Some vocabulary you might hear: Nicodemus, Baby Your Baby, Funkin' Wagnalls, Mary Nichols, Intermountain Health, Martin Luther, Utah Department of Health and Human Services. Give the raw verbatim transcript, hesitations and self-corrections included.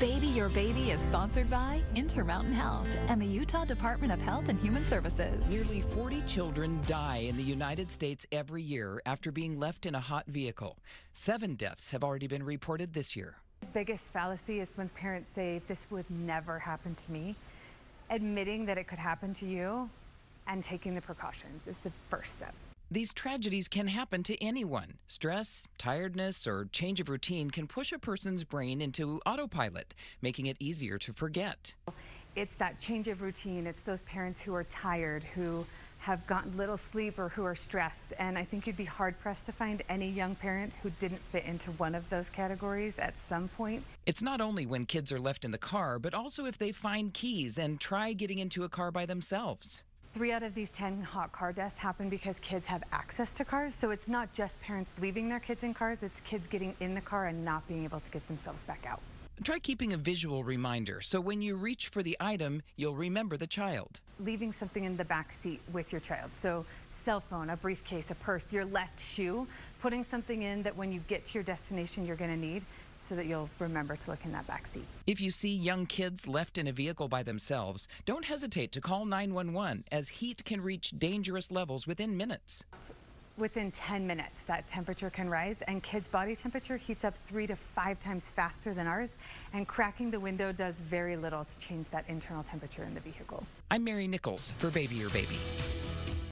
Baby Your Baby is sponsored by Intermountain Health and the Utah Department of Health and Human Services. Nearly forty children die in the United States every year after being left in a hot vehicle. Seven deaths have already been reported this year. The biggest fallacy is when parents say, "This would never happen to me." Admitting that it could happen to you and taking the precautions is the first step. These tragedies can happen to anyone. Stress, tiredness, or change of routine can push a person's brain into autopilot, making it easier to forget. It's that change of routine. It's those parents who are tired, who have gotten little sleep, or who are stressed. And I think you'd be hard-pressed to find any young parent who didn't fit into one of those categories at some point. It's not only when kids are left in the car, but also if they find keys and try getting into a car by themselves. Three out of these ten hot car deaths happen because kids have access to cars. So it's not just parents leaving their kids in cars, it's kids getting in the car and not being able to get themselves back out. Try keeping a visual reminder, so when you reach for the item, you'll remember the child. Leaving something in the back seat with your child. So cell phone, a briefcase, a purse, your left shoe, putting something in that when you get to your destination you're going to need, so that you'll remember to look in that backseat. If you see young kids left in a vehicle by themselves, don't hesitate to call nine one one, as heat can reach dangerous levels within minutes. Within ten minutes, that temperature can rise, and kids' body temperature heats up three to five times faster than ours, and cracking the window does very little to change that internal temperature in the vehicle. I'm Mary Nichols for Baby Your Baby.